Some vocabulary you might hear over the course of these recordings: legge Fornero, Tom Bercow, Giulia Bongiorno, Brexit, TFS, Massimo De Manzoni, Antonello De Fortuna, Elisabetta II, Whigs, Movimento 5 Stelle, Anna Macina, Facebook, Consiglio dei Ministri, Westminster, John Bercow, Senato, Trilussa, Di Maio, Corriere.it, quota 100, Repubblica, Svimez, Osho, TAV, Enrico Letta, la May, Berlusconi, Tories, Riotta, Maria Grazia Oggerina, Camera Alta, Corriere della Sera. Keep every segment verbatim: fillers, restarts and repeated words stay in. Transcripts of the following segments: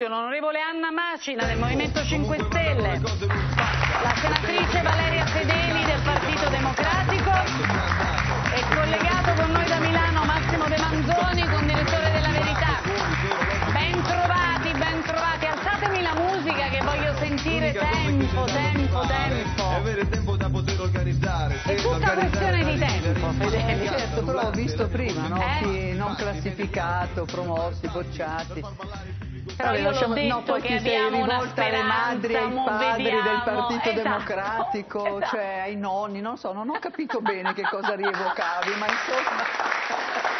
L'onorevole Anna Macina del Movimento cinque Stelle, la senatrice Valeria Fedeli del Partito Democratico e collegato con noi da Milano Massimo De Manzoni, condirettore della Verità. Ben trovati, ben trovati. Alzatemi la musica che voglio sentire tempo, tempo, tempo. È tutta questione di tempo, Fedeli. Certo, però ho visto prima, no? Chi non classificato, promossi, bocciati. Però io lasciamo, l'ho detto no, poi che abbiamo una speranza, madri e padri vediamo, del Partito esatto, Democratico, esatto. Cioè ai nonni, non so, non ho capito bene che cosa rievocavi, ma insomma...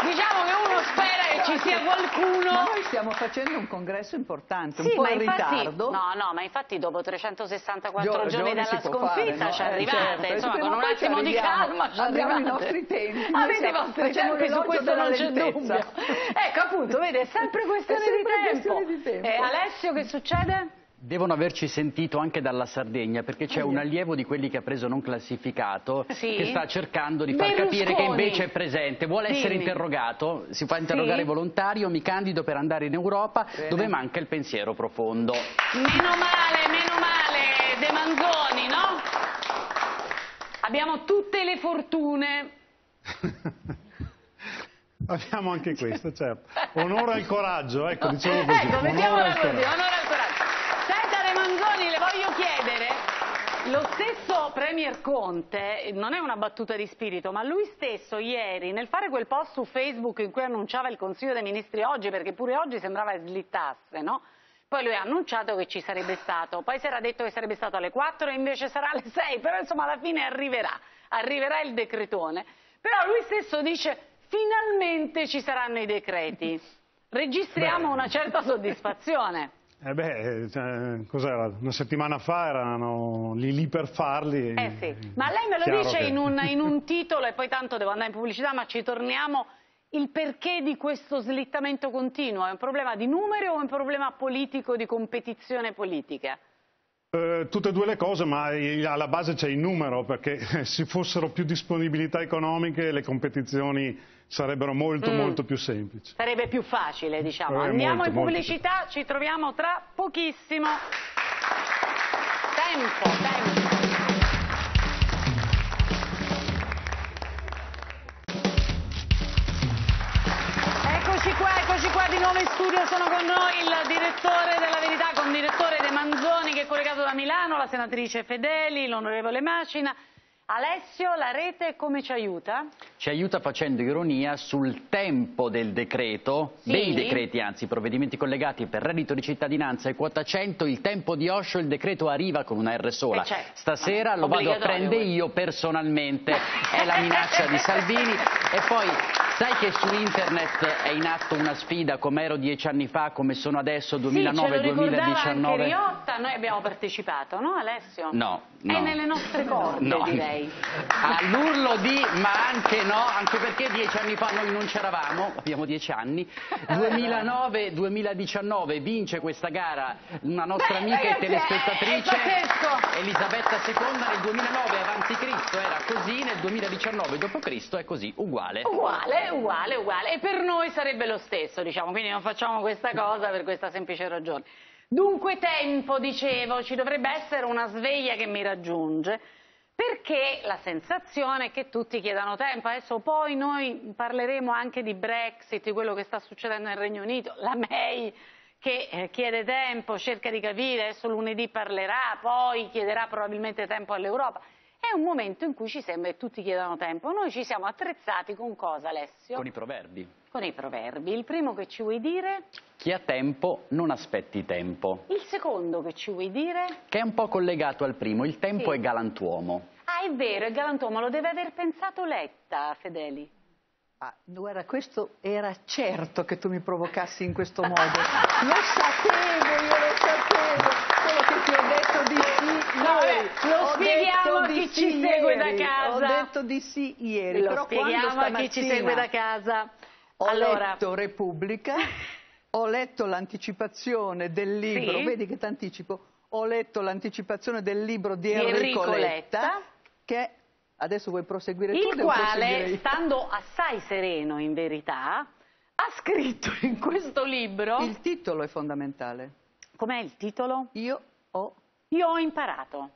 Diciamo che uno spera che ci sia qualcuno... Ma noi stiamo facendo un congresso importante, sì, un po' ma in infatti, ritardo. No, no, ma infatti dopo trecentosessantaquattro Gio, giorni dalla sconfitta no? ci arrivate, eh, certo. Insomma, con un attimo di calma ci arrivate. Abbiamo i nostri tempi. Avete i vostri tempi, su questo non c'è dubbio. Ecco, appunto, vede, è sempre questione, è sempre di, questione tempo. di tempo. E eh, Alessio, che succede? Devono averci sentito anche dalla Sardegna, perché c'è un allievo di quelli che ha preso non classificato, sì, che sta cercando di far Berlusconi. capire che invece è presente, vuole Dimmi. essere interrogato, si fa interrogare sì. volontario, mi candido per andare in Europa, Bene. dove manca il pensiero profondo. Meno male, meno male, De Manzoni, no? Abbiamo tutte le fortune. Abbiamo anche questo, certo. Onora il coraggio, ecco, diciamo così. Ecco, mettiamola così, onora il coraggio. Manzoni, le voglio chiedere, lo stesso Premier Conte, non è una battuta di spirito, ma lui stesso ieri nel fare quel post su Facebook in cui annunciava il Consiglio dei Ministri oggi, perché pure oggi sembrava che slittasse, no? Poi lui ha annunciato che ci sarebbe stato, poi si era detto che sarebbe stato alle quattro e invece sarà alle sei, però insomma alla fine arriverà, arriverà il decretone. Però lui stesso dice finalmente ci saranno i decreti, registriamo Beh. una certa soddisfazione. Eh beh, cioè, cos'era? Una settimana fa erano lì lì per farli. Eh sì, ma lei me lo dice che... in, un, in un titolo e poi tanto devo andare in pubblicità, ma ci torniamo, il perché di questo slittamento continuo? È un problema di numeri o è un problema politico di competizione politica? Eh, tutte e due le cose, ma alla base c'è il numero, perché se fossero più disponibilità economiche le competizioni... sarebbero molto mm. molto più semplici. Sarebbe più facile, diciamo. Eh, Andiamo molto, in pubblicità, ci troviamo tra pochissimo. Tempo, tempo. Eccoci qua, eccoci qua di nuovo in studio, sono con noi il direttore della Verità, con il direttore De Manzoni che è collegato da Milano, la senatrice Fedeli, l'onorevole Macina. Alessio, la rete come ci aiuta? Ci aiuta facendo ironia sul tempo del decreto, sì. dei decreti anzi, provvedimenti collegati per reddito di cittadinanza e quota cento, il tempo di Osho, il decreto arriva con una R sola. Stasera lo vado a prendere io personalmente, è la minaccia di Salvini e poi... Sai che su internet è in atto una sfida, come ero dieci anni fa, come sono adesso, duemilanove duemiladiciannove? Sì, ce lo ricordava anche Riotta, noi abbiamo partecipato, no Alessio? No, no. È nelle nostre corde, no. direi. All'urlo di, ma anche no, anche perché dieci anni fa noi non c'eravamo, abbiamo dieci anni. duemilanove duemiladiciannove vince questa gara una nostra Beh, amica ragazzi, e telespettatrice, è Elisabetta seconda, nel duemilanove avanti Cristo era così, nel duemiladiciannove dopo Cristo è così, uguale. Uguale. Uguale, uguale, e per noi sarebbe lo stesso, diciamo, quindi non facciamo questa cosa per questa semplice ragione. Dunque tempo, dicevo, ci dovrebbe essere una sveglia che mi raggiunge, perché la sensazione è che tutti chiedano tempo, adesso poi noi parleremo anche di Brexit, di quello che sta succedendo nel Regno Unito, la May che chiede tempo, cerca di capire, adesso lunedì parlerà, poi chiederà probabilmente tempo all'Europa. È un momento in cui ci sembra che tutti chiedano tempo. Noi ci siamo attrezzati con cosa, Alessio? Con i proverbi. Con i proverbi. Il primo che ci vuoi dire? Chi ha tempo non aspetti tempo. Il secondo che ci vuoi dire? Che è un po' collegato al primo. Il tempo sì. è galantuomo. Ah, è vero, è galantuomo. Lo deve aver pensato Letta, Fedeli. Ah, guarda, questo era certo che tu mi provocassi in questo modo. Lo sapevo, io lo sapevo. Solo che ti ho detto di sì. No, lo spieghiamo a chi ci segue da casa. Ho detto di sì ieri. Lo spieghiamo a chi ci segue da casa. Ho letto Repubblica, ho letto l'anticipazione del libro, sì. vedi che t'anticipo, ho letto l'anticipazione del libro di, di Enrico Letta, Letta. Che adesso vuoi proseguire tu? Il quale, stando assai sereno in verità, Ha scritto in questo libro... Il titolo è fondamentale. Com'è il titolo? Io ho... Io ho imparato.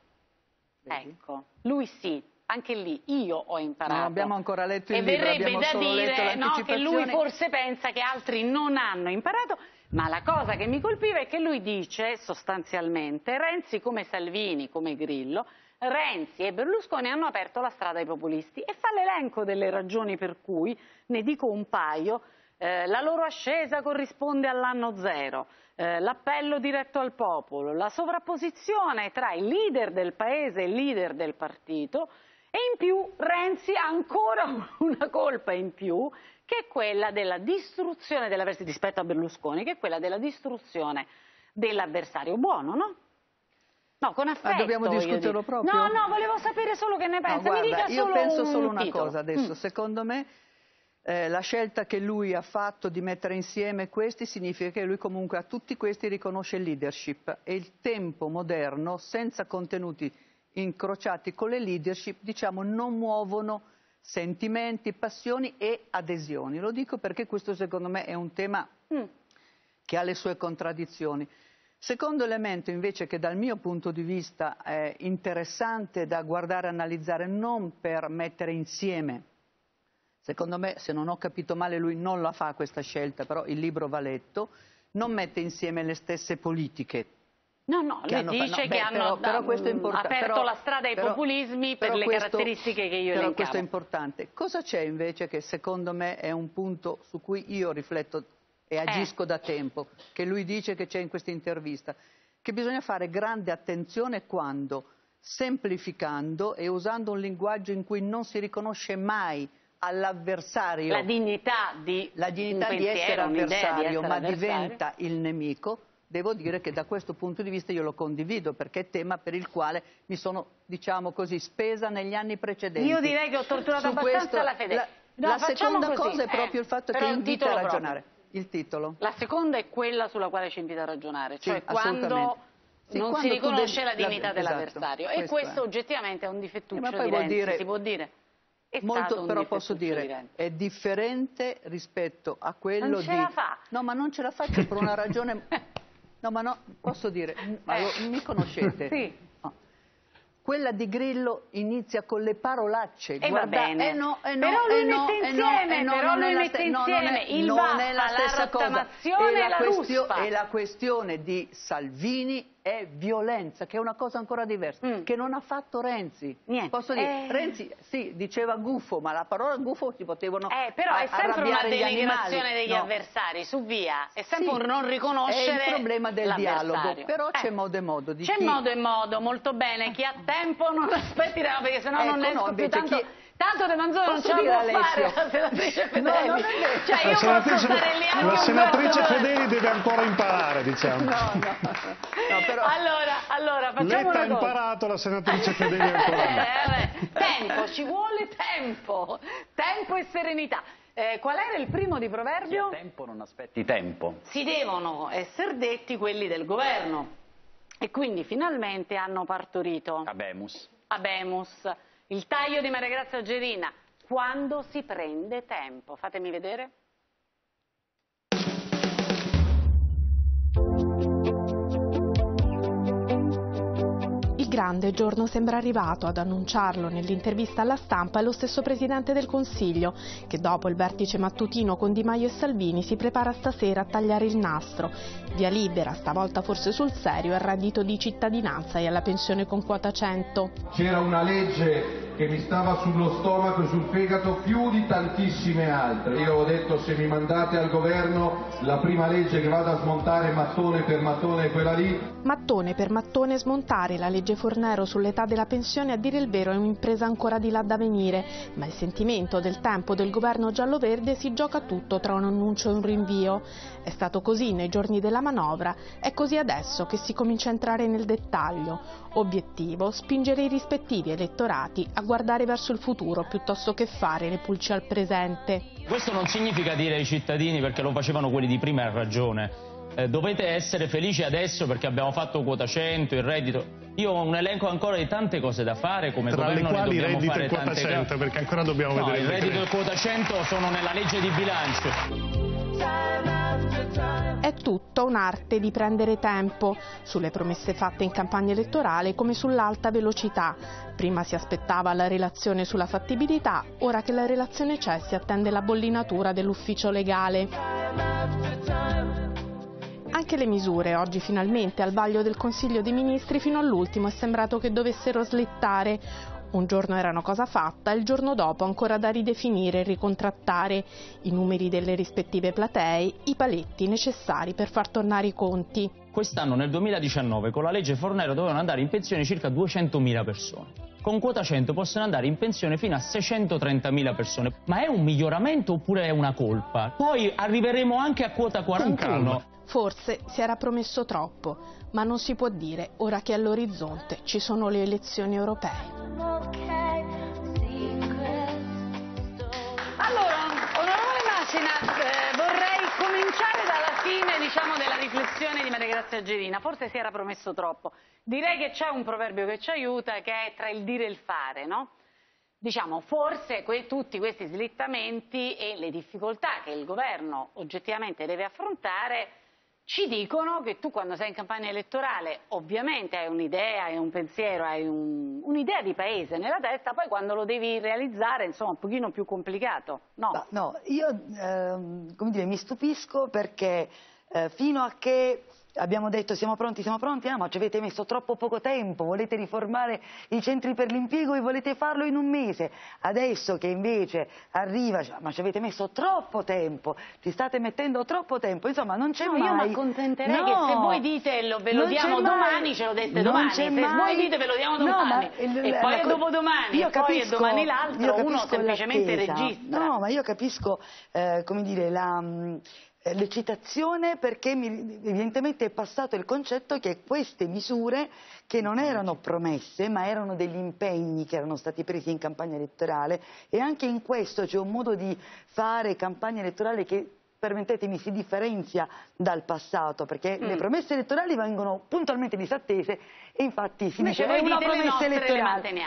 Vedi? Ecco, lui sì. Anche lì io ho imparato. No, abbiamo ancora letto il libro, abbiamo solo letto l'anticipazione. E verrebbe da dire, no, che lui forse pensa che altri non hanno imparato, ma la cosa che mi colpiva è che lui dice sostanzialmente: Renzi come Salvini, come Grillo, Renzi e Berlusconi hanno aperto la strada ai populisti, e fa l'elenco delle ragioni per cui, ne dico un paio. Eh, la loro ascesa corrisponde all'anno zero, eh, l'appello diretto al popolo, la sovrapposizione tra il leader del paese e il leader del partito, e in più Renzi ha ancora una colpa in più, che è quella della distruzione dell'avversario, rispetto a Berlusconi, che è quella della distruzione dell'avversario. Buono, no? No, con affetto. Ma dobbiamo discuterlo proprio? No, no, volevo sapere solo che ne pensa. No, guarda, Mi dica solo io penso un solo una titolo. cosa adesso, mm. secondo me eh, la scelta che lui ha fatto di mettere insieme questi significa che lui comunque a tutti questi riconosce leadership, e il tempo moderno senza contenuti incrociati con le leadership, diciamo, non muovono sentimenti, passioni e adesioni. Lo dico perché questo secondo me è un tema mm. che ha le sue contraddizioni. Secondo elemento invece che dal mio punto di vista è interessante da guardare e analizzare, non per mettere insieme, secondo me, se non ho capito male, lui non la fa questa scelta, però il libro va letto, non mette insieme le stesse politiche. No, no, lui hanno, dice no, beh, che hanno però, però questo è aperto però, la strada ai però, populismi per le questo, caratteristiche che io elencavo. Però questo è importante. Cosa c'è invece che secondo me è un punto su cui io rifletto e agisco eh. da tempo, che lui dice che c'è in questa intervista? Che bisogna fare grande attenzione quando, semplificando e usando un linguaggio in cui non si riconosce mai all'avversario la dignità di, la dignità di pensiero, essere avversario, di essere ma avversario. diventa il nemico. Devo dire che da questo punto di vista io lo condivido, perché è tema per il quale mi sono, diciamo così, spesa negli anni precedenti. Io direi che ho torturato Su abbastanza questo, la fede. La, no, la seconda così. cosa è proprio eh, il fatto che invita a ragionare. Proprio. Il titolo. La seconda è quella sulla quale ci invita a ragionare, cioè sì, quando sì, non quando si riconosce devi, la dignità la, dell'avversario. Esatto, e questo, questo oggettivamente è un difettuccio di Renzi, dire, si può dire. È molto, però posso dire, è differente rispetto a quello di... Non ce la fa. No, ma non ce la faccio per una ragione... No, ma no, posso dire, ma lo, mi conoscete? Sì. No. Quella di Grillo inizia con le parolacce. E guarda, va bene. Eh no, eh no, però lui eh mette no, insieme, eh no, però lui mette insieme il baffa, la rottamazione e la ruspa. E la questione di Salvini è violenza, che è una cosa ancora diversa, mm. che non ha fatto Renzi. Niente. Posso dire, eh. Renzi, sì, diceva gufo, ma la parola gufo si potevano arrabbiare. Eh, però è sempre una denigrazione degli no. avversari, su via, è sempre sì, un non riconoscere. È il problema del dialogo, però eh. c'è modo e modo. C'è chi... modo e modo, molto bene, chi ha tempo non aspetti, no, perché sennò ecco, non ne esco no, più tanto... Chi... Tanto De Manzoni non ce la può Alessio. fare la senatrice Fedeli. No, non è cioè, io la posso stare lì anche la senatrice Fedeli deve ancora imparare, diciamo. No, no. no però... Allora, allora facciamo Letta una cosa. Letta ha imparato, la senatrice Fedeli ancora. eh, tempo, ci vuole tempo. Tempo e serenità. Eh, qual era il primo di proverbio? Chi ha tempo non aspetti tempo. Si devono essere detti quelli del governo. E quindi finalmente hanno partorito. Habemus. Habemus. Il taglio di Maria Grazia Oggerina, quando si prende tempo. Fatemi vedere. Il grande giorno sembra arrivato. Ad annunciarlo nell'intervista alla stampa è lo stesso Presidente del Consiglio, che dopo il vertice mattutino con Di Maio e Salvini si prepara stasera a tagliare il nastro. Via libera, stavolta forse sul serio, al reddito di cittadinanza e alla pensione con quota cento. C'era una legge che mi stava sullo stomaco e sul fegato più di tantissime altre. Io ho detto, se mi mandate al governo, la prima legge che vado a smontare mattone per mattone è quella lì. Mattone per mattone smontare la legge Fornero sull'età della pensione, a dire il vero è un'impresa ancora di là da venire, ma il sentimento del tempo del governo giallo-verde si gioca tutto tra un annuncio e un rinvio. È stato così nei giorni della manovra, è così adesso che si comincia a entrare nel dettaglio. Obiettivo, spingere i rispettivi elettorati a guardare verso il futuro piuttosto che fare le pulce al presente. Questo non significa dire ai cittadini, perché lo facevano quelli di prima, ha ragione, eh, dovete essere felici adesso perché abbiamo fatto quota cento, il reddito. Io ho un elenco ancora di tante cose da fare come Tra governo, le quali ne reddito fare e quota cento, perché ancora dobbiamo no, vedere il reddito e quota cento sono nella legge di bilancio. È tutta un'arte di prendere tempo, sulle promesse fatte in campagna elettorale come sull'alta velocità. Prima si aspettava la relazione sulla fattibilità, ora che la relazione c'è si attende la bollinatura dell'ufficio legale. Anche le misure, oggi finalmente al vaglio del Consiglio dei Ministri, fino all'ultimo è sembrato che dovessero slittare. Un giorno erano cosa fatta, il giorno dopo ancora da ridefinire e ricontrattare i numeri delle rispettive platee, i paletti necessari per far tornare i conti. Quest'anno, nel duemiladiciannove, con la legge Fornero dovevano andare in pensione circa duecentomila persone. Con quota cento possono andare in pensione fino a seicentotrenta mila persone. Ma è un miglioramento oppure è una colpa? Poi arriveremo anche a quota quarantuno. Forse si era promesso troppo, ma non si può dire ora che all'orizzonte ci sono le elezioni europee. Allora, onorevole Macina, eh, vorrei cominciare dalla fine, diciamo, della riflessione di Maria Grazia Gerina. Forse si era promesso troppo. Direi che c'è un proverbio che ci aiuta, che è tra il dire e il fare, no? Diciamo, forse que- tutti questi slittamenti e le difficoltà che il governo oggettivamente deve affrontare ci dicono che tu, quando sei in campagna elettorale, ovviamente hai un'idea, hai un pensiero, hai un, un'idea di paese nella testa, poi quando lo devi realizzare, insomma, è un pochino più complicato, no? No, no, io eh, come dire, mi stupisco perché eh, fino a che... Abbiamo detto siamo pronti, siamo pronti, ah, ma ci avete messo troppo poco tempo, volete riformare i centri per l'impiego e volete farlo in un mese. Adesso che invece arriva, ma ci avete messo troppo tempo, ci state mettendo troppo tempo, insomma non c'è no, mai... No, io mi accontenterei no, che se voi dite lo, ve lo diamo mai... domani, ce lo deste domani, se mai... voi dite ve lo diamo domani, no, ma... e poi è dopodomani, io e capisco, poi è domani l'altro, uno semplicemente registra. No, ma io capisco, eh, come dire, la... l'eccitazione, perché mi, evidentemente è passato il concetto che queste misure, che non erano promesse ma erano degli impegni che erano stati presi in campagna elettorale, e anche in questo c'è un modo di fare campagna elettorale che, permettetemi, si differenzia dal passato, perché mm. le promesse elettorali vengono puntualmente disattese e infatti si dice che una promessa elettorale. Le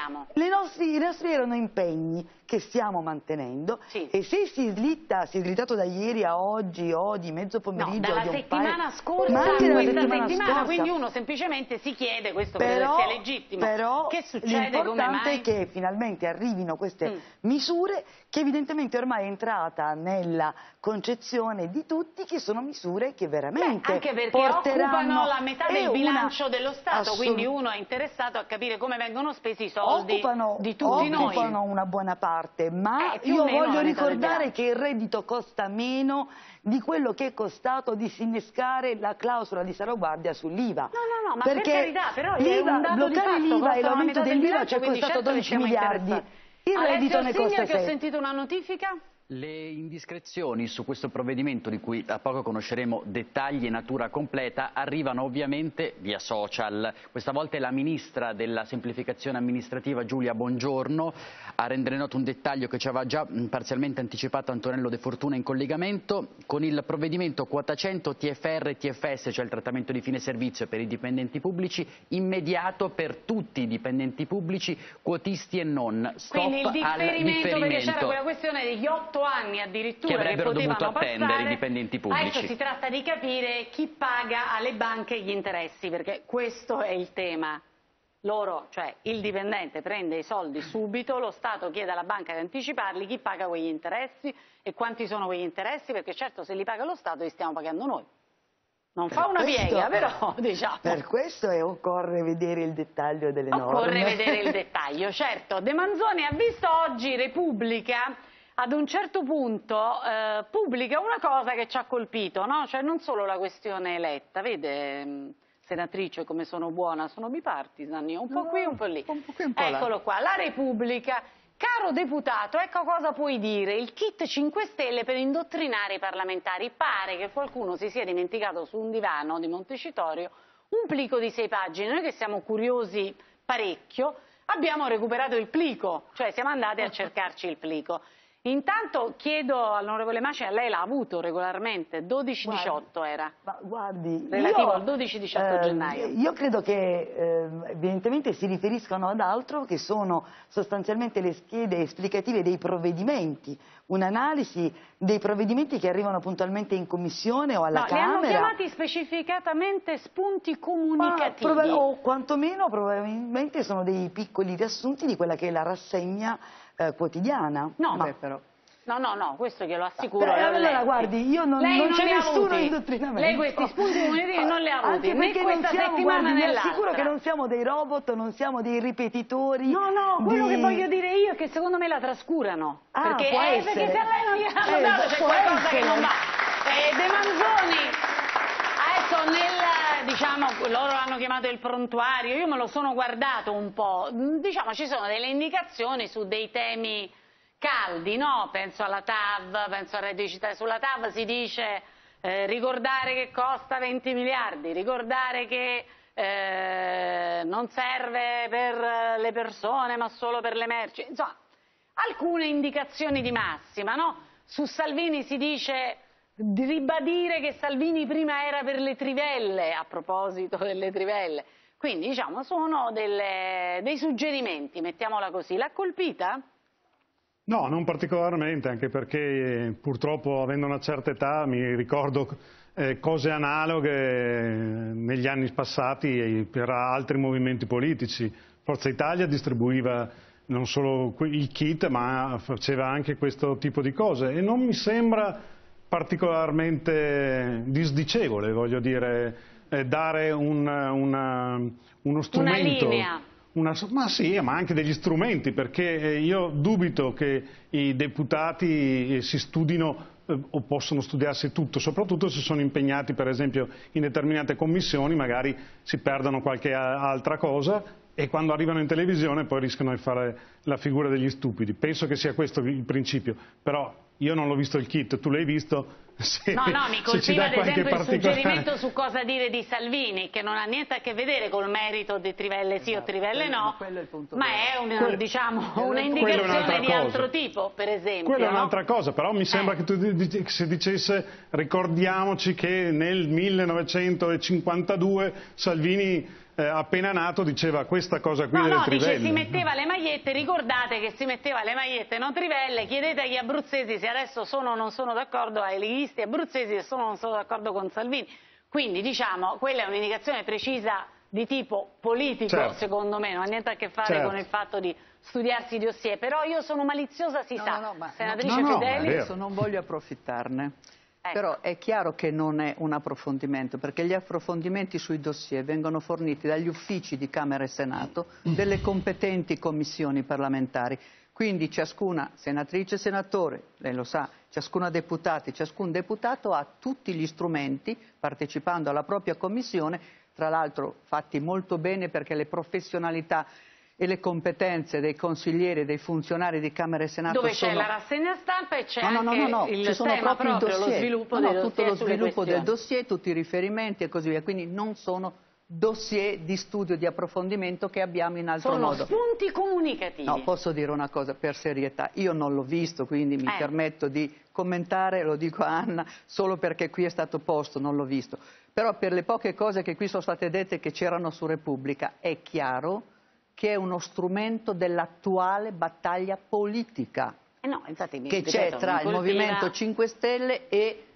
nostre, I nostri erano impegni che stiamo mantenendo, sì. E se si slitta, si è slittato da ieri a oggi o di mezzo pomeriggio, no, dalla settimana scorsa, ma anche dalla settimana, settimana scorsa, quindi uno semplicemente si chiede, questo però, credo sia legittimo, però che succede, l'importante come mai? È che finalmente arrivino queste mm. misure che evidentemente ormai è entrata nella concezione di tutti, che sono misure che veramente... Beh, anche perché porteranno... occupano la metà del bilancio una... dello Stato, assolut... quindi uno è interessato a capire come vengono spesi i soldi occupano, di tutti occupano noi. Occupano una buona parte, ma eh, io voglio ricordare che il reddito costa meno di quello che è costato disinnescare la clausola di salvaguardia sull'I V A. No, no, no, ma perché per carità, però l'I V A, bloccare l'I V A e l'aumento dell'I V A ci ha costato dodici miliardi. Il reddito ne costa sei. Che ho sentito una notifica? Le indiscrezioni su questo provvedimento, di cui a poco conosceremo dettagli e natura completa, arrivano ovviamente via social. Questa volta è la ministra della semplificazione amministrativa, Giulia Bongiorno, a rendere noto un dettaglio che ci aveva già parzialmente anticipato Antonello De Fortuna in collegamento. Con il provvedimento quota cento, T F R e T F S, cioè il trattamento di fine servizio per i dipendenti pubblici, immediato per tutti i dipendenti pubblici, quotisti e non. Stop al differimento. Quindi il differimento, perché c'era quella questione degli otto anni addirittura che avrebbero che dovuto attendere passare. I dipendenti pubblici. Adesso si tratta di capire chi paga alle banche gli interessi, perché questo è il tema. Loro, cioè il dipendente prende i soldi subito, lo Stato chiede alla banca di anticiparli, chi paga quegli interessi e quanti sono quegli interessi, perché certo se li paga lo Stato li stiamo pagando noi. Non per fa una questo, piega, però, diciamo. Per questo è, occorre vedere il dettaglio delle norme. Occorre vedere il dettaglio, certo. De Manzoni ha visto oggi Repubblica. Ad un certo punto eh, pubblica una cosa che ci ha colpito, no? Cioè non solo la questione Letta, vede senatrice come sono buona, sono bipartisan, un po' qui, un po' lì. Un po' qui, un po' là. Eccolo qua, la Repubblica, caro deputato, ecco cosa puoi dire, il kit cinque Stelle per indottrinare i parlamentari. Pare che qualcuno si sia dimenticato su un divano di Montecitorio un plico di sei pagine, noi che siamo curiosi parecchio abbiamo recuperato il plico, cioè siamo andati a cercarci il plico. Intanto chiedo all'onorevole Macina, lei l'ha avuto regolarmente, dodici diciotto era, ma guardi, relativo io, al dodici diciotto eh, gennaio. Io credo che eh, evidentemente si riferiscono ad altro, che sono sostanzialmente le schede esplicative dei provvedimenti, un'analisi dei provvedimenti che arrivano puntualmente in commissione o alla no, Camera. No, li hanno chiamati specificatamente spunti comunicativi. Ma, o quantomeno probabilmente sono dei piccoli riassunti di quella che è la rassegna Eh, quotidiana. No, ma... però. no, no, no, questo glielo assicuro. Però, allora, guardi, io non, non, non c'è nessuno avuti. Indottrinamento. Lei questi spunti comunicativi non le ha avuti, né questa siamo, settimana né l'altra. Sicuro che non siamo dei robot, non siamo dei ripetitori. No, no, quello dei... che voglio dire io è che secondo me la trascurano. Ah, perché, può eh, essere. perché se a lei non gliel'hanno eh, dato c'è qualcosa essere. che non va. Eh, De Manzoni, adesso nel... Diciamo, loro l'hanno chiamato il prontuario, io me lo sono guardato un po', diciamo ci sono delle indicazioni su dei temi caldi, no? Penso alla T A V, penso al reddito di cittadinanza, sulla T A V si dice eh, ricordare che costa venti miliardi, ricordare che eh, non serve per le persone ma solo per le merci, insomma alcune indicazioni di massima, no? Su Salvini si dice... di ribadire che Salvini prima era per le trivelle, a proposito delle trivelle, quindi diciamo sono delle, dei suggerimenti, mettiamola così. L'ha colpita? No, non particolarmente, anche perché purtroppo avendo una certa età mi ricordo eh, cose analoghe negli anni passati per altri movimenti politici. Forza Italia distribuiva non solo il kit ma faceva anche questo tipo di cose e non mi sembra particolarmente disdicevole, voglio dire, eh, dare un, una, uno strumento, una linea. Una, ma sì, ma anche degli strumenti, perché io dubito che i deputati si studino eh, o possono studiarsi tutto, soprattutto se sono impegnati per esempio in determinate commissioni, magari si perdono qualche altra cosa e quando arrivano in televisione poi rischiano di fare la figura degli stupidi. Penso che sia questo il principio, però... Io non l'ho visto il kit, tu l'hai visto? Se, no, no, mi colpiva ad esempio il suggerimento su cosa dire di Salvini, che non ha niente a che vedere col merito di Trivelle sì esatto, o Trivelle no, è ma è una, diciamo, un'indicazione di altro tipo, per esempio. Quella no? è un'altra cosa, però mi sembra eh. che tu se dicesse ricordiamoci che nel millenovecentocinquantadue Salvini... Eh, appena nato diceva questa cosa qui no, delle no, trivelle. Dice, si metteva le magliette, ricordate che si metteva le magliette, non trivelle, chiedete agli abruzzesi se adesso sono o non sono d'accordo, ai leghisti abruzzesi se sono o non sono d'accordo con Salvini. Quindi diciamo, quella è un'indicazione precisa di tipo politico, certo. secondo me, non ha niente a che fare certo. con il fatto di studiarsi dossier, però io sono maliziosa, si no, sa, no, no, senatrice no, no, Fedeli. Adesso non voglio approfittarne. Però è chiaro che non è un approfondimento, perché gli approfondimenti sui dossier vengono forniti dagli uffici di Camera e Senato, delle competenti commissioni parlamentari. Quindi ciascuna senatrice e senatore, lei lo sa, ciascuna deputata e ciascun deputato ha tutti gli strumenti, partecipando alla propria commissione, tra l'altro fatti molto bene perché le professionalità e le competenze dei consiglieri e dei funzionari di Camera e Senato dove sono... c'è la rassegna stampa e c'è no, no, no, no, anche no, il tema proprio, proprio lo sviluppo, no, no, tutto lo sviluppo del dossier, tutti i riferimenti e così via, quindi non sono dossier di studio, di approfondimento che abbiamo in altro sono modo. Sono spunti comunicativi. No, posso dire una cosa per serietà, io non l'ho visto, quindi mi eh. permetto di commentare, lo dico a Anna, solo perché qui è stato posto, non l'ho visto, però per le poche cose che qui sono state dette che c'erano su Repubblica è chiaro che è uno strumento dell'attuale battaglia politica eh no, infatti, che c'è tra il Movimento cinque Stelle e,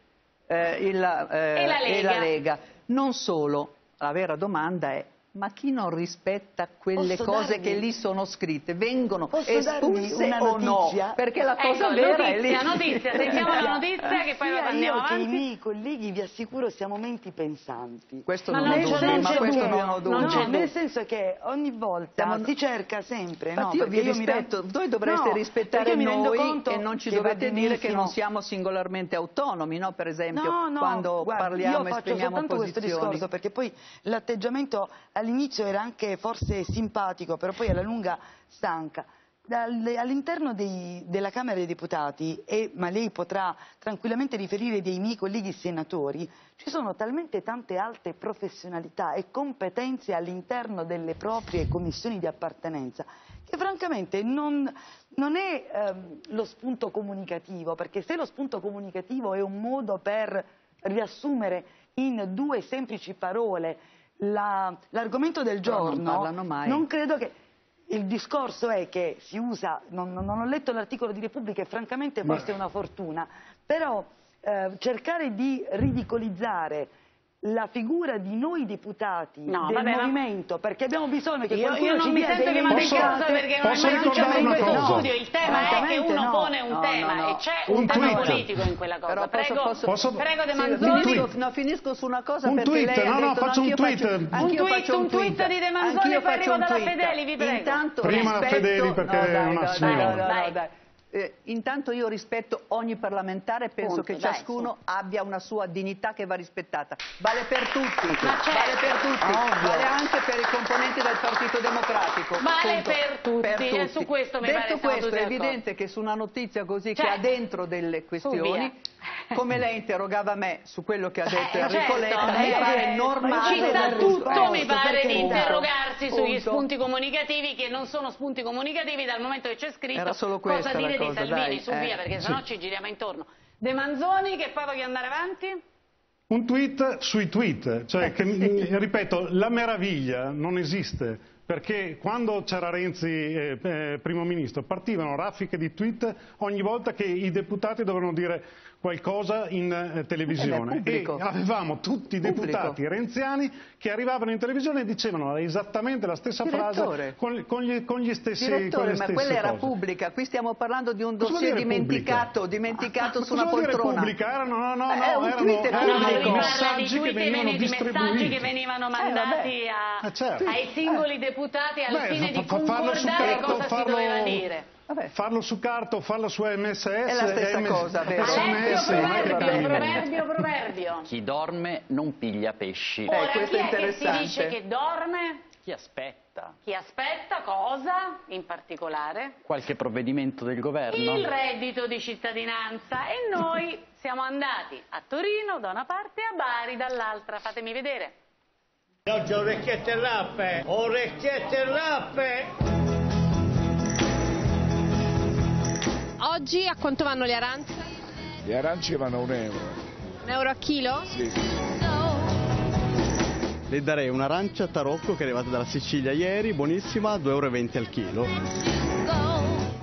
eh, il, eh, e, la e la Lega. Non solo, la vera domanda è ma chi non rispetta quelle Posso cose darvi? che lì sono scritte vengono Posso espulse una o no? Perché la cosa ecco, vera notizia, è lì. Notizia, sentiamo la notizia che poi Sia andiamo io avanti. Io che i miei colleghi vi assicuro siamo menti pensanti. Questo ma non è dubbio, non c'è nel senso che ogni volta siamo... si cerca sempre. No, io vi io rispetto, mi... voi dovreste no, rispettare noi e non ci dovete dire che non siamo singolarmente autonomi, no? Per esempio quando parliamo e esprimiamo posizioni. Io faccio soltanto questo discorso perché poi l'atteggiamento all'inizio era anche forse simpatico, però poi alla lunga stanca. All'interno della Camera dei Deputati, e, ma lei potrà tranquillamente riferire dei miei colleghi senatori, ci sono talmente tante alte professionalità e competenze all'interno delle proprie commissioni di appartenenza che francamente non, non è ehm, lo spunto comunicativo, perché se lo spunto comunicativo è un modo per riassumere in due semplici parole la, l'argomento del giorno, non parlano mai. Non credo che... Il discorso è che si usa, non, non ho letto l'articolo di Repubblica e francamente questa è una fortuna, però eh, cercare di ridicolizzare la figura di noi deputati no, del vabbè, movimento, ma... perché abbiamo bisogno che io, qualcuno io ci dia delle indicate, perché non è mai successo in questo cosa? studio, il tema è che uno no, pone un no, tema no, no. e c'è un, un tema tweet. politico in quella cosa. Prego, posso, posso, prego De Manzoni. Sì, finisco, no, finisco su una cosa un perché tweet, lei ha no, detto, no, faccio un tweet, faccio, un, tweet un tweet di De Manzoni e poi arrivo dalla Fedeli, vi prego. Intanto prima la Fedeli perché è una signora. Eh, intanto io rispetto ogni parlamentare e penso Ponte, che ciascuno dai, abbia una sua dignità che va rispettata. Vale per tutti, vale per tutti, Ovvio. vale anche per i componenti del Partito Democratico. Vale per tutti. per tutti, e su questo mi Detto pare questo, è evidente che su una notizia così cioè, che ha dentro delle questioni, come lei interrogava me su quello che ha detto eh, Enrico Letta, certo, mi pare normale. Ci sta tutto, eh, mi pare di interrogarsi punto. sugli spunti comunicativi che non sono spunti comunicativi dal momento che c'è scritto Era solo cosa dire cosa, di Salvini dai, su eh, via, perché sì. sennò ci giriamo intorno. De Manzoni, che poi voglio andare avanti. Un tweet sui tweet, cioè che, ripeto, la meraviglia non esiste, perché quando c'era Renzi eh, eh, primo ministro partivano raffiche di tweet ogni volta che i deputati dovevano dire qualcosa in eh, televisione eh, e avevamo tutti i deputati pubblico. renziani che arrivavano in televisione e dicevano esattamente la stessa Direttore. frase con, con, gli, con gli stessi Direttore, con ma quella era cose. pubblica, qui stiamo parlando di un dossier dimenticato, dimenticato ah, ma su ma una poltrona. Erano, no, no, Beh, no, erano, tweet, erano dei messaggi di che venivano distribuiti, che venivano mandati eh, a, ah, certo. ai singoli eh. deputati alla Beh, fine di concordare carto, cosa farlo... si doveva dire. Vabbè. Farlo su carta o farlo su M S S è la stessa M S... cosa. Vero? S M S, proverbio, proverbio, proverbio, proverbio. Chi dorme non piglia pesci. Ora, eh, questo chi è interessante. Chi dice che dorme? Chi aspetta. Chi aspetta cosa in particolare? Qualche provvedimento del governo. Il reddito di cittadinanza. E noi siamo andati a Torino da una parte e a Bari dall'altra. Fatemi vedere. Oggi orecchiette e lappe. Orecchiette e lappe. Oggi a quanto vanno le arance? Le arance vanno a un euro. Un euro a chilo? Sì. Le darei un'arancia tarocco che è arrivata dalla Sicilia ieri, buonissima, due euro e venti al chilo.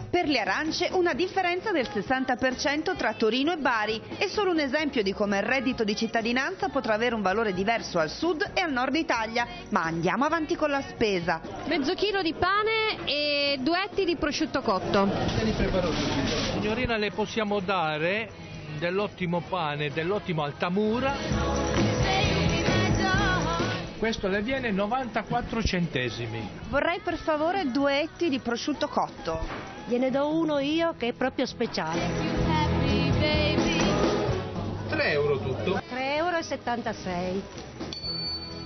Per le arance una differenza del sessanta per cento tra Torino e Bari. È solo un esempio di come il reddito di cittadinanza potrà avere un valore diverso al sud e al nord Italia. Ma andiamo avanti con la spesa. Mezzo chilo di pane e due etti di prosciutto cotto. Signorina, le possiamo dare dell'ottimo pane, dell'ottimo Altamura. Questo le viene novantaquattro centesimi. Vorrei per favore due etti di prosciutto cotto. Gliene do uno io che è proprio speciale. tre euro tutto. tre euro e settantasei.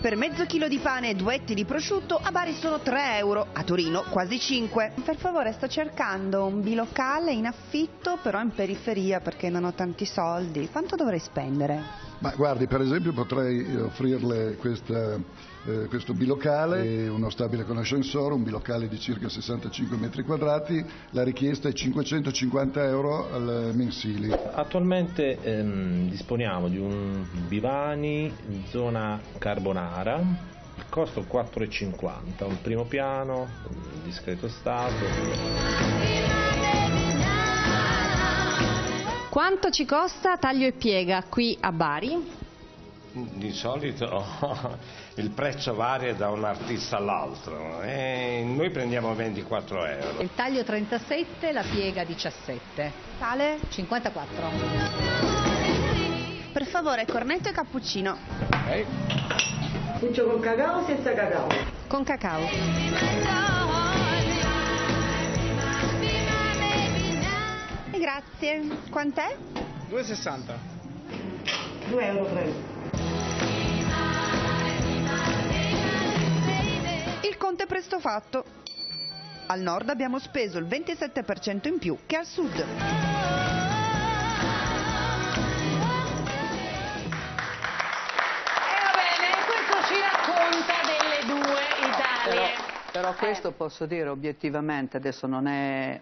Per mezzo chilo di pane e due etti di prosciutto a Bari sono tre euro, a Torino quasi cinque. Per favore, sto cercando un bilocale in affitto, però in periferia perché non ho tanti soldi. Quanto dovrei spendere? Ma guardi, per esempio potrei offrirle questa, eh, questo bilocale, uno stabile con ascensore, un bilocale di circa sessantacinque metri quadrati, la richiesta è cinquecentocinquanta euro al mensili. Attualmente ehm, disponiamo di un Bivani in zona carbonara. Il costo è quattro e cinquanta, un primo piano, un discreto stato. Quanto ci costa taglio e piega qui a Bari? Di solito il prezzo varia da un artista all'altro e noi prendiamo ventiquattro euro. Il taglio trentasette, la piega diciassette. Sale? cinquantaquattro. Per favore, cornetto e cappuccino. Ok. Cuccio con cacao o senza cacao? Con cacao. E grazie. Quant'è? due e sessanta. due euro prego. Il conto è presto fatto. Al nord abbiamo speso il ventisette per cento in più che al sud. Però questo posso dire obiettivamente, adesso non è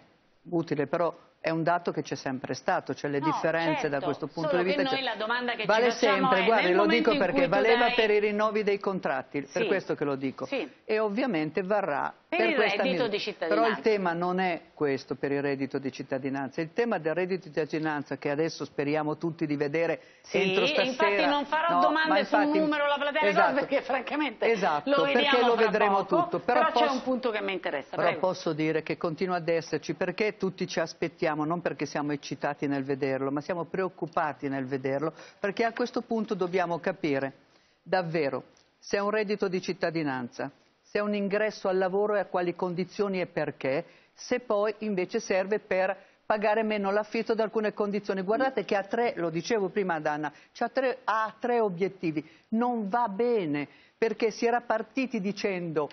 utile, però è un dato che c'è sempre stato, cioè le no, differenze certo, da questo punto di vista. Solo che noi la domanda che vale ci sempre, è, guarda, lo dico perché valeva dai... per i rinnovi dei contratti, sì, per questo che lo dico, sì, e ovviamente varrà per, per il reddito misura. Di cittadinanza. Però il tema non è questo per il reddito di cittadinanza, il tema del reddito di cittadinanza che adesso speriamo tutti di vedere sì, entro stasera. Infatti non farò no, domande sul infatti... numero la platea esatto, perché francamente esatto, lo vediamo perché lo vedremo poco, tutto. Però, però c'è posso... un punto che mi interessa. Però prego. Posso dire che continua ad esserci perché tutti ci aspettiamo, non perché siamo eccitati nel vederlo, ma siamo preoccupati nel vederlo, perché a questo punto dobbiamo capire davvero se è un reddito di cittadinanza, se è un ingresso al lavoro e a quali condizioni e perché, se poi invece serve per pagare meno l'affitto ad alcune condizioni. Guardate che ha tre, lo dicevo prima ad Anna, cioè tre, ha tre obiettivi. Non va bene, perché si era partiti dicendo...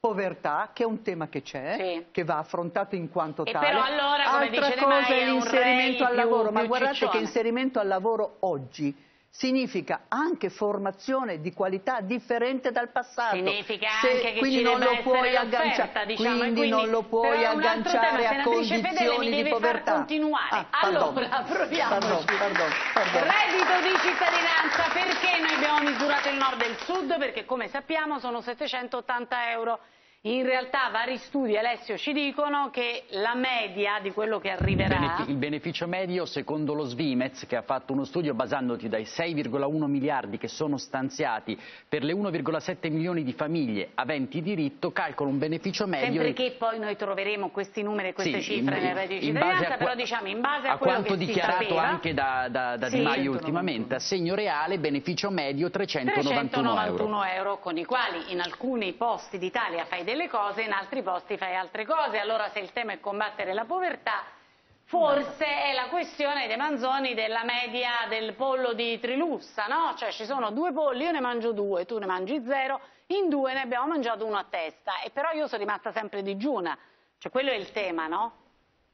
povertà, che è un tema che c'è, sì, che va affrontato in quanto tale. E però allora, come altra dice cosa Di Maio, è l'inserimento al lavoro, più, ma più guardate ciccione. Che inserimento al lavoro oggi significa anche formazione di qualità differente dal passato. Significa se, anche che ci deve essere l'offerta, diciamo, quindi, quindi non lo puoi agganciare tema, a condizioni Fedeli, di povertà. Continuare. Ah, allora, proviamoci. Pardon, pardon, pardon. Reddito di cittadinanza, perché noi abbiamo misurato il nord e il sud? Perché come sappiamo sono settecentottanta euro. In realtà vari studi, Alessio, ci dicono che la media di quello che arriverà... Il beneficio medio, secondo lo Svimez, che ha fatto uno studio basandoti dai sei virgola uno miliardi che sono stanziati per le uno virgola sette milioni di famiglie aventi diritto, calcola un beneficio medio... Sempre che poi noi troveremo questi numeri e queste sì, cifre in, nel reddito di cittadinanza, però diciamo in base a, a quello quanto che dichiarato si sapeva, anche da, da, da sì, Di Maio ultimamente, assegno reale, beneficio medio trecentonovantuno euro, con i quali in alcuni posti d'Italia fai delle cose, in altri posti fai altre cose. Allora se il tema è combattere la povertà, forse è la questione dei manzoni della media del pollo di Trilussa, no? Cioè ci sono due polli, io ne mangio due, tu ne mangi zero, in due ne abbiamo mangiato uno a testa, e però io sono rimasta sempre digiuna, cioè quello è il tema, no?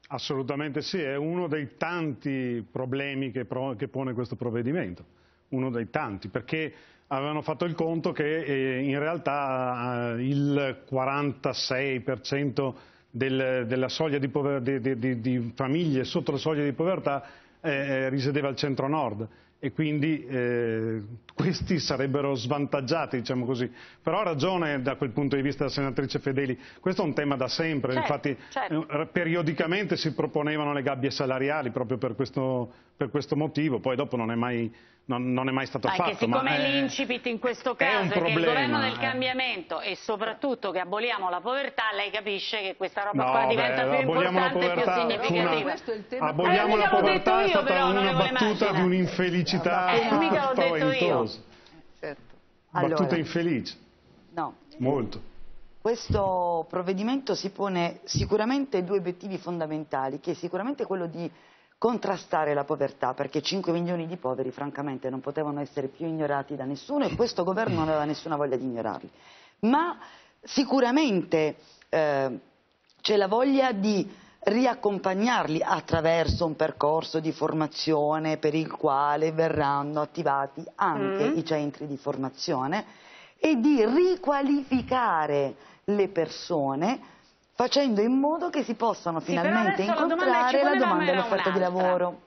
Assolutamente sì, è uno dei tanti problemi che, pro- che pone questo provvedimento, uno dei tanti, perché avevano fatto il conto che in realtà il quarantasei per cento del, della soglia di, pover, di, di, di famiglie sotto la soglia di povertà eh, risiedeva al centro-nord, e quindi eh, questi sarebbero svantaggiati, diciamo così. Però ha ragione da quel punto di vista la senatrice Fedeli, questo è un tema da sempre, certo, infatti certo. Eh, periodicamente si proponevano le gabbie salariali proprio per questo, per questo motivo, poi dopo non è mai, non, non è mai stato Anche fatto. Anche siccome ma è, l'incipit in questo caso è, è che il governo del cambiamento e soprattutto che aboliamo la povertà, lei capisce che questa roba no, qua diventa beh, più importante e più significativa. Una, aboliamo eh, la povertà è stata però, una battuta Macina. Di un'infelicità. Eh, mica l'ho detto io. Certo. Allora, battuta infelice. No. Molto. Questo provvedimento si pone sicuramente due obiettivi fondamentali, che è sicuramente quello di contrastare la povertà, perché cinque milioni di poveri francamente non potevano essere più ignorati da nessuno, e questo governo non aveva nessuna voglia di ignorarli. Ma sicuramente eh, c'è la voglia di riaccompagnarli attraverso un percorso di formazione per il quale verranno attivati anche mm. i centri di formazione, e di riqualificare le persone facendo in modo che si possano finalmente sì, incontrare la domanda e l'offerta di lavoro.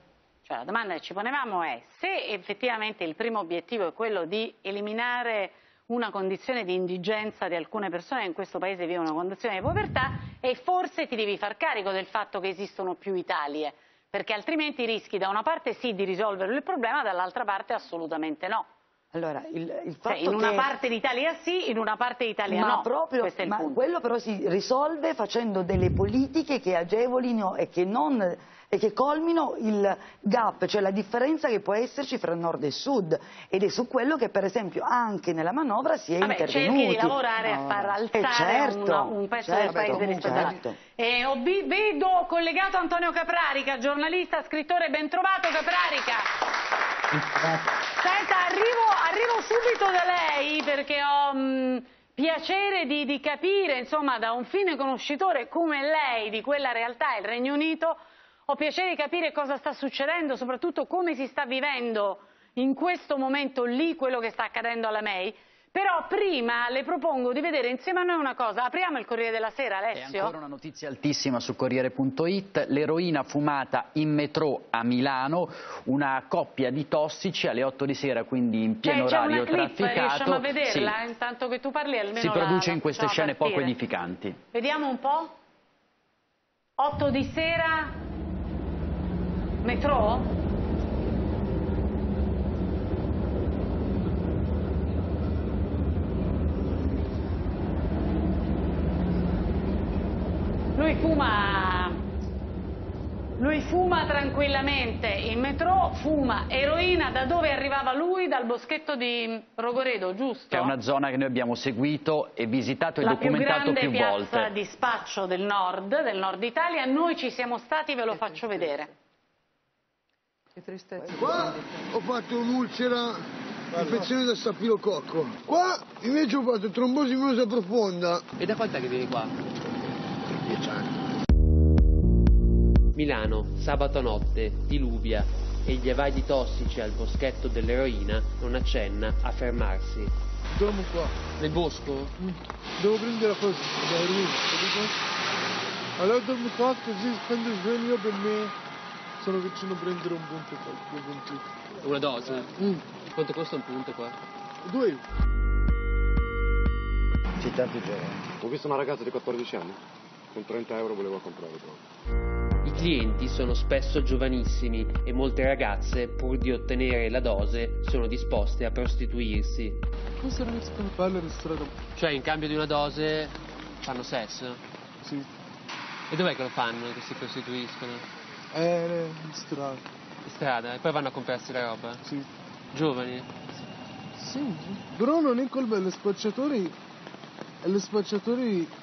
Cioè, la domanda che ci ponevamo è se effettivamente il primo obiettivo è quello di eliminare una condizione di indigenza di alcune persone che in questo paese vivono una condizione di povertà, e forse ti devi far carico del fatto che esistono più Italie, perché altrimenti rischi da una parte sì di risolvere il problema, dall'altra parte assolutamente no. Allora, il, il fatto cioè, in una che... parte d'Italia sì, in una parte d'Italia no. Proprio, Questo è il ma punto. Quello però si risolve facendo delle politiche che agevolino e che, non, e che colmino il gap, cioè la differenza che può esserci fra nord e sud. Ed è su quello che per esempio anche nella manovra si è vabbè, intervenuti. Cerchi di lavorare no. a far alzare eh certo, un, un pezzo certo, del paese rispetto certo. eh, Vedo collegato Antonio Caprarica, giornalista, scrittore, ben trovato Caprarica. Senta, arrivo, arrivo subito da lei perché ho mh, piacere di, di capire, insomma, da un fine conoscitore come lei di quella realtà, il Regno Unito, ho piacere di capire cosa sta succedendo, soprattutto come si sta vivendo in questo momento lì quello che sta accadendo alla May, Però prima le propongo di vedere insieme a noi una cosa. Apriamo il Corriere della Sera, Alessio. E ancora una notizia altissima su Corriere punto it. L'eroina fumata in metro a Milano. Una coppia di tossici alle otto di sera, quindi in pieno cioè, orario trafficato. Riusciamo a vederla, sì. Intanto che tu parli almeno si la, produce in queste scene partire. Poco edificanti. Vediamo un po'. otto di sera, metro? Lui fuma, lui fuma tranquillamente in metro, fuma eroina. Da dove arrivava lui? Dal boschetto di Rogoredo, giusto? Che è una zona che noi abbiamo seguito e visitato e la documentato più, più volte. La più grande piazza di spaccio del nord, del nord Italia. Noi ci siamo stati, ve lo che faccio tristezza. vedere. Che tristezza. Qua ho fatto un'ulcera, infezione da stafilococco. Qua invece ho fatto trombosi venosa profonda. E da quant'è che vieni qua? Milano, sabato notte, diluvia e gli avagli tossici al boschetto dell'eroina non accenna a fermarsi. Dormo qua. Nel bosco? Mm. Devo prendere la cosa. Allora dormo qua così spendo il sveglio per me. Sono vicino a prendere un punto qua. Una dose? Mm. Quanto costa un punto qua? Due. C'è tanti giovani. Ho visto una ragazza di quattordici anni. Con trenta euro volevo comprare proprio. I clienti sono spesso giovanissimi e molte ragazze, pur di ottenere la dose, sono disposte a prostituirsi. Non si riescono a farlo in strada. Cioè, in cambio di una dose fanno sesso? Sì. E dov'è che lo fanno, che si prostituiscono? Eh, in strada. In strada? E poi vanno a comprarsi la roba? Sì. Giovani? Sì. Però non è colpa degli spacciatori. E gli spacciatori...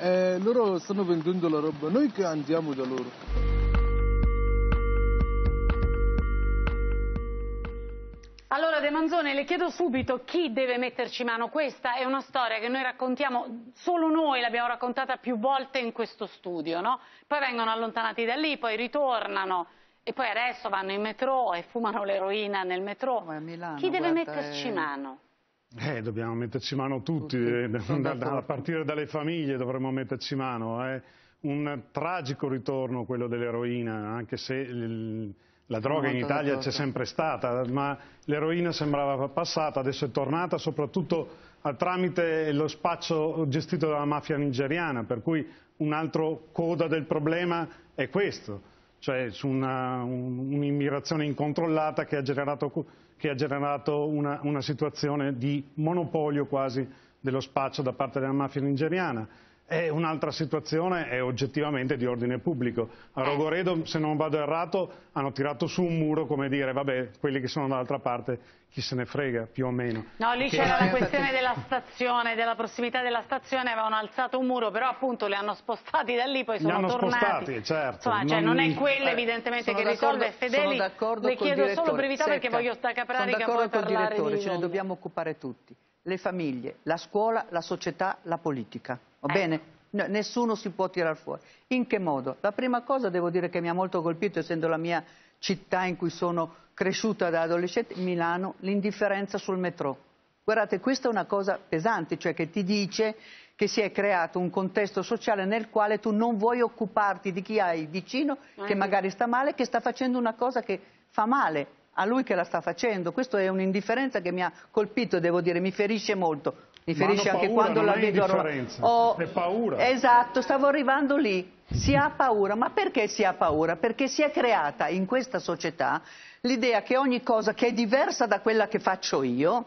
Eh, loro stanno vendendo la roba, noi che andiamo da loro. Allora De Manzoni, le chiedo subito chi deve metterci mano. Questa è una storia che noi raccontiamo, solo noi l'abbiamo raccontata più volte in questo studio, no? Poi vengono allontanati da lì, poi ritornano e poi adesso vanno in metro e fumano l'eroina nel metro. Ma a Milano, chi deve guarda, metterci è... mano? Eh, dobbiamo metterci mano tutti, eh, da, da, a partire dalle famiglie dovremmo metterci mano. È eh. un tragico ritorno quello dell'eroina, anche se il, la droga in Italia c'è sempre stata, ma l'eroina sembrava passata, adesso è tornata soprattutto a, tramite lo spaccio gestito dalla mafia nigeriana, per cui un altro coda del problema è questo, cioè su un'immigrazione un, incontrollata che ha generato... che ha generato una, una situazione di monopolio quasi dello spaccio da parte della mafia nigeriana. E un'altra situazione è oggettivamente di ordine pubblico. A Rogoredo, se non vado errato, hanno tirato su un muro, come dire, vabbè, quelli che sono dall'altra parte, chi se ne frega, più o meno. No, lì c'era la questione della stazione, della prossimità della stazione, avevano alzato un muro, però appunto li hanno spostati da lì, poi sono tornati. Li hanno spostati, certo. Insomma, non, cioè, non è quello evidentemente che risolve Fedeli. Le chiedo solo brevità perché voglio stare a Caprarica e poi parlare di Londra. Sono d'accordo col direttore, ce ne dobbiamo occupare tutti. Le famiglie, la scuola, la società, la politica. Va bene? No, nessuno si può tirar fuori. In che modo? La prima cosa devo dire che mi ha molto colpito, essendo la mia città in cui sono cresciuta da adolescente, Milano, l'indifferenza sul metro. Guardate, questa è una cosa pesante, cioè che ti dice che si è creato un contesto sociale nel quale tu non vuoi occuparti di chi hai vicino, che magari sta male, che sta facendo una cosa che fa male a lui che la sta facendo. Questa è un'indifferenza che mi ha colpito, devo dire, mi ferisce molto. Mi ferisce anche quando la vedo. Oh, è paura. Esatto, stavo arrivando lì. Si ha paura. Ma perché si ha paura? Perché si è creata in questa società l'idea che ogni cosa che è diversa da quella che faccio io,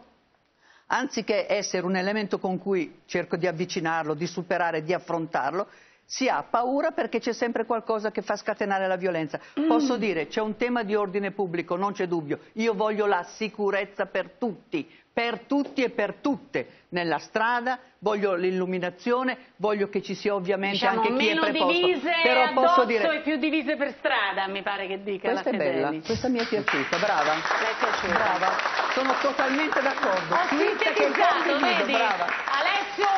anziché essere un elemento con cui cerco di avvicinarlo, di superare, di affrontarlo, si ha paura perché c'è sempre qualcosa che fa scatenare la violenza. Mm. Posso dire, c'è un tema di ordine pubblico, non c'è dubbio. Io voglio la sicurezza per tutti, per tutti e per tutte. Nella strada, voglio l'illuminazione, voglio che ci sia ovviamente, diciamo, anche chi è preposto. Meno divise però addosso posso dire... e più divise per strada, mi pare che dica questa la Fedeli. Questa è bella, questa mi è piaciuta, brava. Lei è piaciuta. Brava, sono totalmente d'accordo. Ho sintetizzato, vedi? Brava.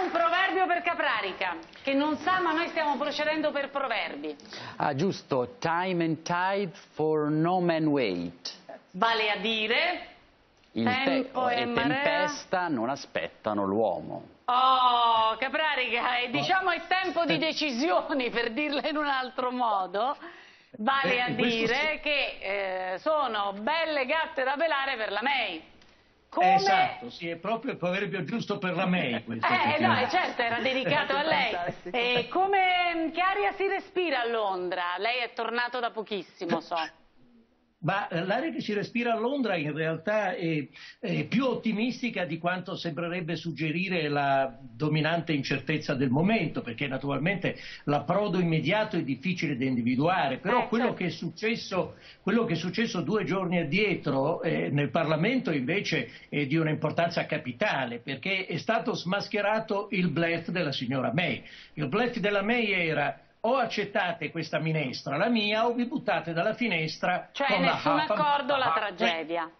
Un proverbio per Caprarica, che non sa, ma noi stiamo procedendo per proverbi. Ah, giusto, time and tide for no man wait. Vale a dire, In tempo te e, e tempesta marea. Non aspettano l'uomo. Oh, Caprarica, e diciamo è tempo di decisioni, per dirla in un altro modo, vale a dire che eh, sono belle gatte da pelare per la May. Come... Esatto, sì, è proprio il proverbio giusto per la May. Questo eh, no, è certo, era dedicato a lei. E come, che aria si respira a Londra? Lei è tornato da pochissimo, so. Ma l'area che si respira a Londra in realtà è, è più ottimistica di quanto sembrerebbe suggerire la dominante incertezza del momento, perché naturalmente l'approdo immediato è difficile da individuare, però eh, quello, certo. che è successo, quello che è successo due giorni addietro eh, nel Parlamento invece è di un'importanza capitale, perché è stato smascherato il bluff della signora May. Il bluff della May era: o accettate questa minestra, la mia, o vi buttate dalla finestra. Cioè, con nessun la accordo, la tragedia.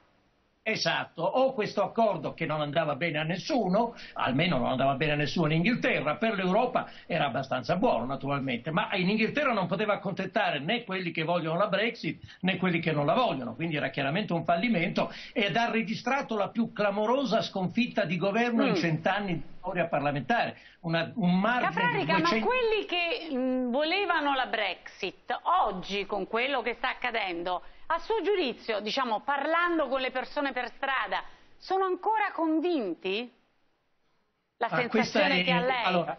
Esatto, o questo accordo che non andava bene a nessuno, almeno non andava bene a nessuno in Inghilterra, per l'Europa era abbastanza buono naturalmente, ma in Inghilterra non poteva accontentare né quelli che vogliono la Brexit né quelli che non la vogliono, quindi era chiaramente un fallimento ed ha registrato la più clamorosa sconfitta di governo mm. in cent'anni di storia parlamentare. Una, un margine Caprarica, di duecento... ma quelli che mh, volevano la Brexit oggi, con quello che sta accadendo, a suo giudizio, diciamo, parlando con le persone per strada, sono ancora convinti? La sensazione ah, è... che ha lei? Allora...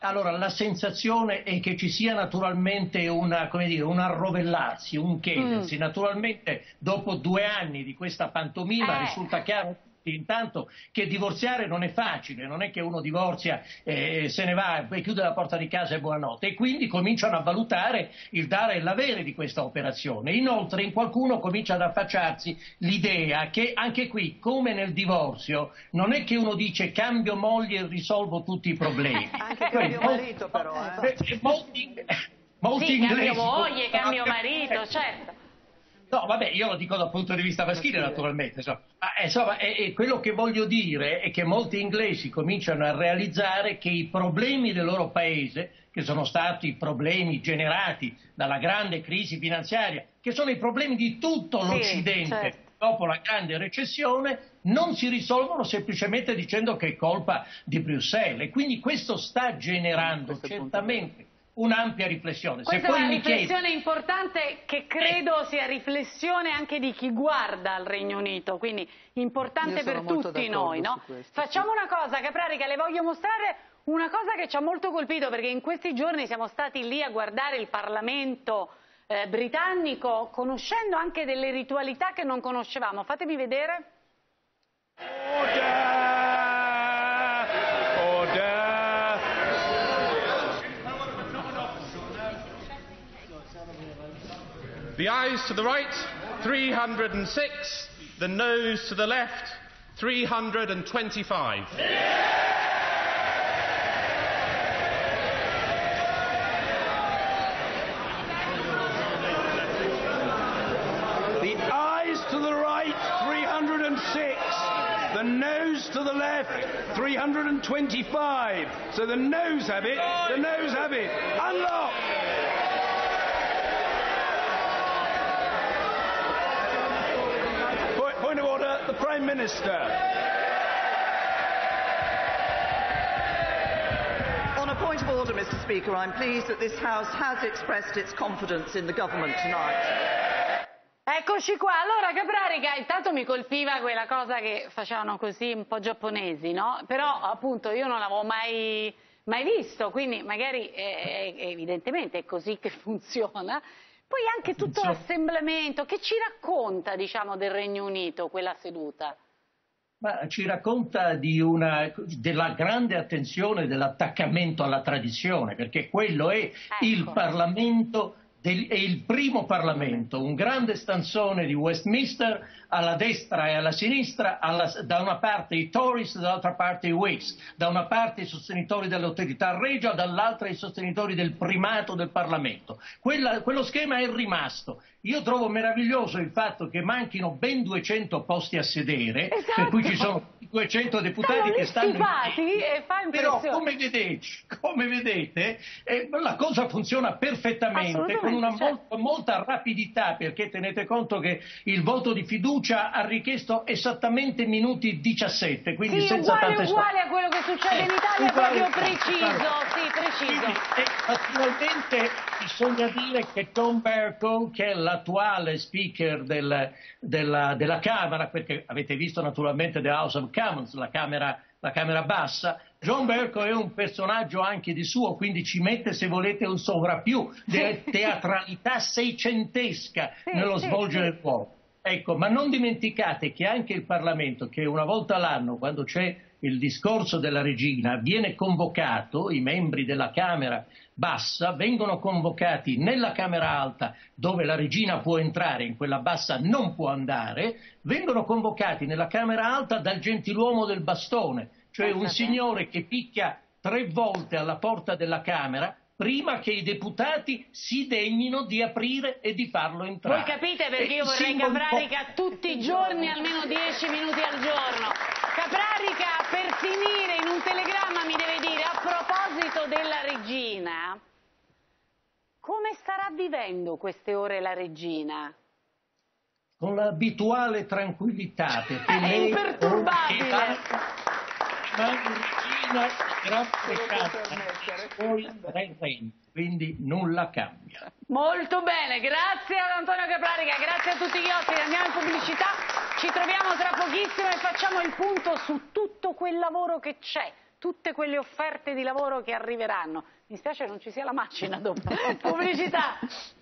Allora, la sensazione è che ci sia naturalmente una, come dire, un arrovellarsi, un chiedersi. Mm. Naturalmente, dopo due anni di questa pantomima, eh. risulta chiaro intanto che divorziare non è facile, non è che uno divorzia e se ne va e chiude la porta di casa e buonanotte, e quindi cominciano a valutare il dare e l'avere di questa operazione. Inoltre in qualcuno comincia ad affacciarsi l'idea che anche qui, come nel divorzio, non è che uno dice cambio moglie e risolvo tutti i problemi. Anche cambio marito però. Eh. Molti, molti sì, inglesi, cambio moglie, cambio marito, certo. No, vabbè, io lo dico dal punto di vista maschile, naturalmente. Insomma, ah, insomma è, è quello che voglio dire è che molti inglesi cominciano a realizzare che i problemi del loro paese, che sono stati problemi generati dalla grande crisi finanziaria, che sono i problemi di tutto l'Occidente, sì, certo. dopo la grande recessione, non si risolvono semplicemente dicendo che è colpa di Bruxelles. E quindi questo sta generando questo certamente... un'ampia riflessione. Questa Se poi è una riflessione chiedi... importante, che credo sia riflessione anche di chi guarda al Regno Unito, quindi importante per tutti noi, no? Questo, facciamo sì. una cosa, Caprarica, le voglio mostrare una cosa che ci ha molto colpito, perché in questi giorni siamo stati lì a guardare il Parlamento eh, britannico, conoscendo anche delle ritualità che non conoscevamo. Fatemi vedere. Order! The ayes to the right, three hundred and six. The noes to the left, three hundred and twenty-five. Yeah! The ayes to the right, three hundred and six. The noes to the left, three hundred and twenty-five. So the noes have it, the noes have it. Unlock! Point of order, the Prime Minister. On a point of order, Mister Speaker, I'm pleased that this House has expressed its confidence in the government tonight. Eccoci qua. Allora, Caprarica, intanto mi colpiva quella cosa che facevano così un po' giapponesi, no? Però, appunto, io non l'avevo mai, mai visto, quindi magari eh, evidentemente è così che funziona. Poi anche tutto l'assemblamento, che ci racconta, diciamo, del Regno Unito quella seduta? Ma ci racconta di una, della grande attenzione, dell'attaccamento alla tradizione, perché quello è ecco. il Parlamento... Del, è il primo Parlamento, un grande stanzone di Westminster, alla destra e alla sinistra, alla, da una parte i Tories, dall'altra parte i Whigs, da una parte i sostenitori dell'autorità regia, dall'altra i sostenitori del primato del Parlamento. Quella, quello schema è rimasto. Io trovo meraviglioso il fatto che manchino ben duecento posti a sedere, esatto. per cui ci sono duecento deputati che stanno e fa impressione. Però come vedete, come vedete eh, la cosa funziona perfettamente, con una certo. molta, molta rapidità, perché tenete conto che il voto di fiducia ha richiesto esattamente minuti diciassette, quindi sì, senza uguale, tante uguale a quello che succede eh, in Italia, uguale, proprio preciso, sì, preciso. Quindi, e, naturalmente bisogna dire che Tom Bercow, che è l'attuale speaker del, della, della Camera, perché avete visto naturalmente The House of Commons, la Camera, la Camera bassa, John Bercow è un personaggio anche di suo, quindi ci mette, se volete, un sovrappiù di teatralità seicentesca sì, nello sì, svolgere il sì. ruolo. Ecco, ma non dimenticate che anche il Parlamento, che una volta l'anno, quando c'è il discorso della regina, viene convocato, i membri della Camera bassa vengono convocati nella Camera alta, dove la regina può entrare, in quella bassa non può andare, vengono convocati nella Camera alta dal gentiluomo del bastone, cioè un signore che picchia tre volte alla porta della Camera prima che i deputati si degnino di aprire e di farlo entrare. Voi capite perché io vorrei Caprarica tutti i giorni, almeno dieci minuti al giorno. Caprarica, per finire, in un telegramma mi deve dire, a proposito della regina, come starà vivendo queste ore la regina? Con l'abituale tranquillità, perché è lei imperturbabile. Quindi nulla cambia. Molto bene, grazie ad Antonio Caprarica, grazie a tutti gli ospiti. Andiamo in pubblicità, ci troviamo tra pochissimo e facciamo il punto su tutto quel lavoro che c'è, tutte quelle offerte di lavoro che arriveranno. Mi spiace non ci sia la macchina dopo. Pubblicità.